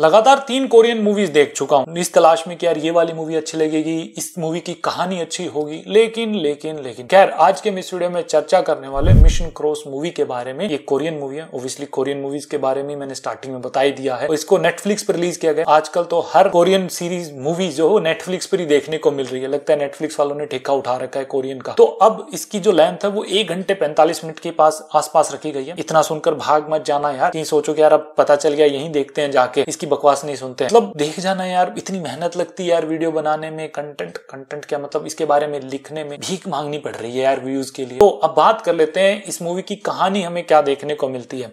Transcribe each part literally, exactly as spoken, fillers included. लगातार तीन Korean movies देख चुका हूँ इस तलाश में कि यार ये वाली मूवी अच्छी लगेगी, इस मूवी की कहानी अच्छी होगी, लेकिन लेकिन लेकिन खैर आज के इस वीडियो में चर्चा करने वाले मिशन क्रॉस मूवी के बारे में। ये कोरियन मूवी है, ओब्वियसली कोरियन मूवीज के बारे में मैंने स्टार्टिंग में बताई दिया है। इसको नेटफ्लिक्स पर रिलीज किया गया। आजकल तो हर कोरियन सीरीज मूवी जो हो नेटफ्लिक्स पर ही देखने को मिल रही है, लगता है नेटफ्लिक्स वालों ने ठेका उठा रखा है कोरियन का। तो अब इसकी जो लेंथ है वो एक घंटे पैंतालीस मिनट के पास आसपास रखी गई है। इतना सुनकर भाग मत जाना यार, कहीं सोचो कि यार अब पता चल गया यहीं देखते हैं जाके, इसकी बकवास नहीं सुनते हैं। मतलब देख जाना यार, इतनी मेहनत लगती है यार वीडियो बनाने में, कंटेंट कंटेंट क्या मतलब इसके बारे में लिखने में भीख मांगनी पड़ रही है यार व्यूज के लिए। तो अब बात कर लेते हैं इस मूवी की कहानी हमें क्या देखने को मिलती है।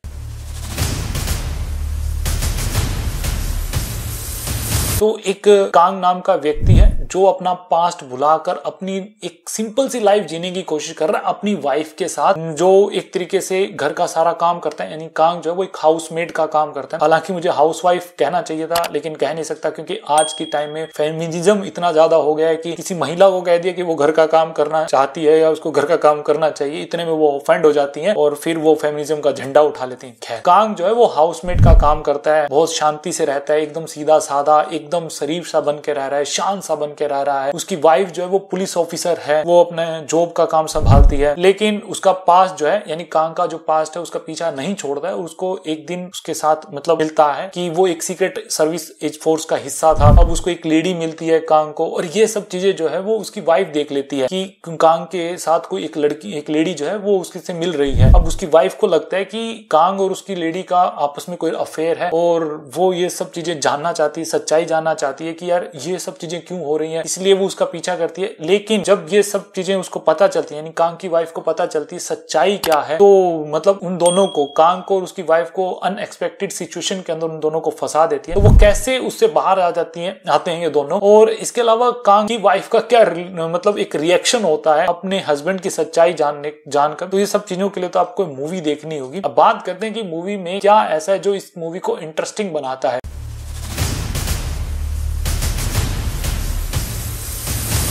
तो एक कांग नाम का व्यक्ति है जो अपना पास्ट भुलाकर अपनी एक सिंपल सी लाइफ जीने की कोशिश कर रहा है अपनी वाइफ के साथ, जो एक तरीके से घर का सारा काम करता है। यानी कांग जो है वो एक हाउसमेड का काम करता है। हालांकि मुझे हाउसवाइफ कहना चाहिए था लेकिन कह नहीं सकता, क्योंकि आज के टाइम में फेमिनिज्म इतना ज्यादा हो गया है कि किसी महिला को कह दिया कि वो घर का काम करना चाहती है या उसको घर का काम करना चाहिए, इतने में वो ऑफेंड हो जाती है और फिर वो फेमिनिज्म का झंडा उठा लेती है। खैर कांग जो है वो हाउसमेड का काम करता है, बहुत शांति से रहता है, एकदम सीधा साधा, एकदम शरीफ सा बन के रह रहा है, शांत सा बन के रह रहा है। उसकी वाइफ जो है वो पुलिस ऑफिसर है, वो अपने जॉब का काम संभालती है, लेकिन उसका पास्ट जो है यानी कांग का जो पास्ट है उसका पीछा नहीं छोड़ता है। उसको एक दिन उसके साथ मतलब मिलता है कि वो एक सीक्रेट सर्विस एज फोर्स का हिस्सा था। अब उसको एक लेडी मिलती है कांग को, और ये सब चीजें जो है वो उसकी वाइफ देख लेती है कि कांग के साथ कोई एक लड़की एक लेडी जो है वो उसके से मिल रही है। अब उसकी वाइफ को लगता है कि कांग और उसकी लेडी का आपस में कोई अफेयर है, और वो ये सब चीजें जानना चाहती है, सच्चाई जानना चाहती है कि यार ये सब चीजें क्यों हो रही है, इसलिए वो उसका पीछा करती है। लेकिन जब ये सब चीजें उसको पता चलती है यानी कांग की वाइफ को पता चलती है सच्चाई क्या है, तो मतलब उन दोनों को, कांग को और उसकी वाइफ को अनएक्सपेक्टेड सिचुएशन के अंदर उन दोनों को फंसा देती है। तो वो कैसे उससे बाहर आ जाती है आते हैं ये दोनों, और इसके अलावा कांग की वाइफ का क्या मतलब एक रिएक्शन होता है अपने हस्बैंड की सच्चाई जानने जानकर। तो ये सब चीजों के लिए तो आपको मूवी देखनी होगी। अब बात करते हैं कि मूवी में क्या ऐसा है जो इस मूवी को इंटरेस्टिंग बनाता है।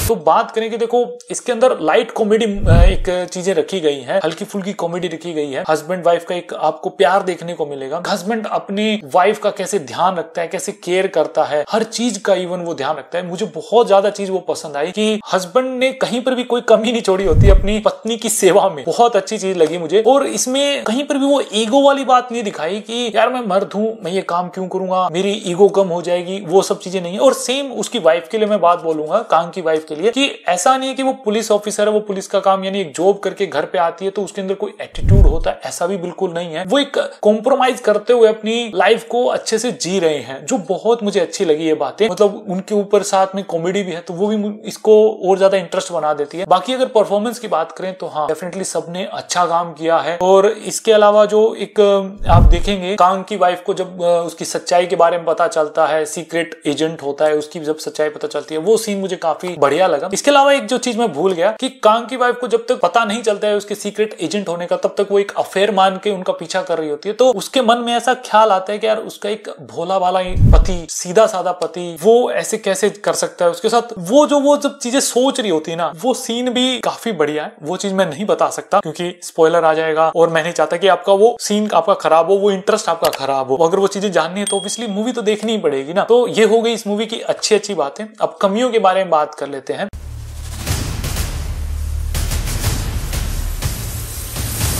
तो बात करें कि देखो इसके अंदर लाइट कॉमेडी एक चीजें रखी गई हैं, हल्की फुल्की कॉमेडी रखी गई है। हस्बैंड वाइफ का एक आपको प्यार देखने को मिलेगा, हस्बैंड अपनी वाइफ का कैसे ध्यान रखता है, कैसे केयर करता है, हर चीज का इवन वो ध्यान रखता है। मुझे बहुत ज्यादा चीज वो पसंद आई कि हस्बैंड ने कहीं पर भी कोई कमी नहीं छोड़ी होती अपनी पत्नी की सेवा में, बहुत अच्छी चीज लगी मुझे। और इसमें कहीं पर भी वो ईगो वाली बात नहीं दिखाई कि यार मैं मर्द हूं, मैं ये काम क्यों करूंगा, मेरी ईगो कम हो जाएगी, वो सब चीजें नहीं है। और सेम उसकी वाइफ के लिए मैं बात बोलूंगा, कांग की वाइफ कि ऐसा नहीं है कि वो पुलिस ऑफिसर है, वो पुलिस का काम यानी एक जॉब करके घर पे आती है तो उसके अंदर कोई एटीट्यूड होता है, ऐसा भी बिल्कुल नहीं है। वो एक कॉम्प्रोमाइज करते हुए अपनी लाइफ को अच्छे से जी रहे हैं, जो बहुत मुझे अच्छी लगी ये बातें। मतलब उनके ऊपर साथ में कॉमेडी भी है तो वो भी इसको और ज्यादा इंटरेस्ट बना देती है। बाकी अगर परफॉर्मेंस की बात करें तो हाँ डेफिनेटली सबने अच्छा काम किया है। और इसके अलावा जो एक आप देखेंगे कांग की वाइफ को जब उसकी सच्चाई के बारे में पता चलता है, सीक्रेट एजेंट होता है, उसकी जब सच्चाई पता चलती है वो सीन मुझे काफी बढ़िया लगा। इसके अलावा एक जो चीज मैं भूल गया कि कांग की वाइफ को जब तक पता नहीं चलता है उसके सीक्रेट एजेंट होने का, तब तक वो एक अफेयर मान के उनका पीछा कर रही होती है। तो उसके मन में ऐसा ख्याल आता है कि यार उसका एक भोला भाला पति, सीधा साधा पति, वो ऐसे कैसे कर सकता है उसके साथ, वो जो वो जब चीजें सोच रही होती है ना, वो सीन भी काफी बढ़िया है। वो चीज मैं नहीं बता सकता क्योंकि स्पॉइलर आ जाएगा और मैं नहीं चाहता कि आपका वो सीन आपका खराब हो, वो इंटरेस्ट आपका खराब हो। अगर वो चीजें जाननी है तो ऑब्वियसली मूवी तो देखनी ही पड़ेगी ना। तो ये हो गई इस मूवी की अच्छी अच्छी बातें। अब कमियों के बारे में बात कर लेते हैं।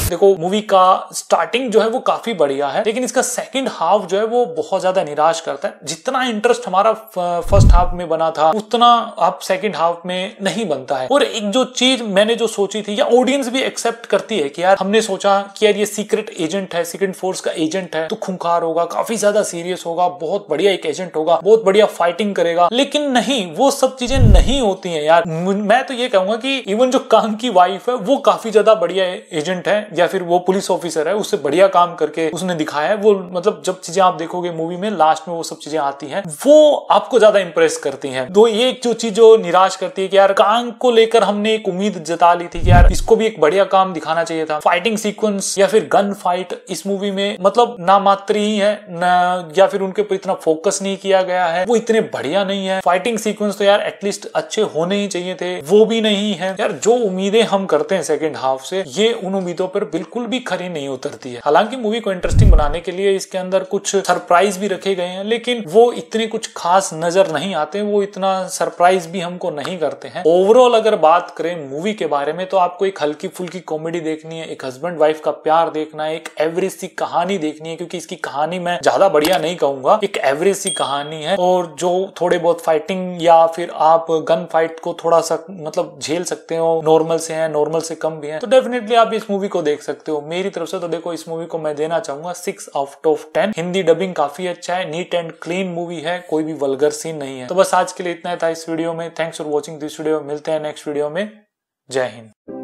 देखो मूवी का स्टार्टिंग जो है वो काफी बढ़िया है, लेकिन इसका सेकंड हाफ जो है वो बहुत ज्यादा निराश करता है। जितना इंटरेस्ट हमारा फर्स्ट हाफ में बना था उतना आप सेकंड हाफ में नहीं बनता है। और एक जो चीज मैंने जो सोची थी या ऑडियंस भी एक्सेप्ट करती है कि यार हमने सोचा कि यार ये सीक्रेट एजेंट है, सीक्रेट फोर्स का एजेंट है तो खूंखार होगा, काफी ज्यादा सीरियस होगा, बहुत बढ़िया एक एजेंट होगा, बहुत बढ़िया फाइटिंग करेगा, लेकिन नहीं, वो सब चीजें नहीं होती है यार। मैं तो ये कहूंगा कि इवन जो कांग की वाइफ है वो काफी ज्यादा बढ़िया एजेंट है या फिर वो पुलिस ऑफिसर है, उससे बढ़िया काम करके उसने दिखाया है। वो मतलब जब चीजें आप देखोगे मूवी में लास्ट में वो सब चीजें आती हैं वो आपको ज्यादा इंप्रेस करती हैं। तो ये एक जो चीज जो निराश करती है कि यार कांग को लेकर हमने एक उम्मीद जता ली थी कि यार इसको भी एक बढ़िया काम दिखाना चाहिए था। फाइटिंग सीक्वेंस या फिर गन फाइट इस मूवी में मतलब नामात्र ही है ना, या फिर उनके ऊपर इतना फोकस नहीं किया गया है, वो इतने बढ़िया नहीं है। फाइटिंग सीक्वेंस तो यार एटलीस्ट अच्छे होने ही चाहिए थे, वो भी नहीं है यार। जो उम्मीदें हम करते हैं सेकेंड हाफ से, ये उन उम्मीदों पर बिल्कुल भी खरी नहीं उतरती है। हालांकि मूवी को इंटरेस्टिंग बनाने के लिए इसके अंदर कुछ सरप्राइज भी रखे गए हैं, लेकिन वो इतने कुछ खास नजर नहीं आते, वो इतना सरप्राइज भी हमको नहीं करते हैं। ओवरऑल अगर बात करें मूवी के बारे में तो आपको एक हल्की फुल्की कॉमेडी देखनी है, एक हस्बैंड वाइफ का प्यार देखना है, एक एवरेज सी कहानी देखनी है, क्योंकि इसकी कहानी मैं ज्यादा बढ़िया नहीं कहूंगा, एक एवरेज सी कहानी है। और जो थोड़े बहुत फाइटिंग या फिर आप गन फाइट को थोड़ा सा मतलब झेल सकते हो, नॉर्मल से है, नॉर्मल से कम भी है, तो डेफिनेटली आप इस मूवी को देख सकते हो। मेरी तरफ से तो देखो इस मूवी को मैं देना चाहूंगा six out of ten. Hindi dubbing काफी अच्छा है, नीट एंड क्लीन मूवी है, कोई भी वल्गर सीन नहीं है। तो बस आज के लिए इतना ही था इस वीडियो में। Thanks for watching this video, मिलते हैं नेक्स्ट वीडियो में। जय हिंद।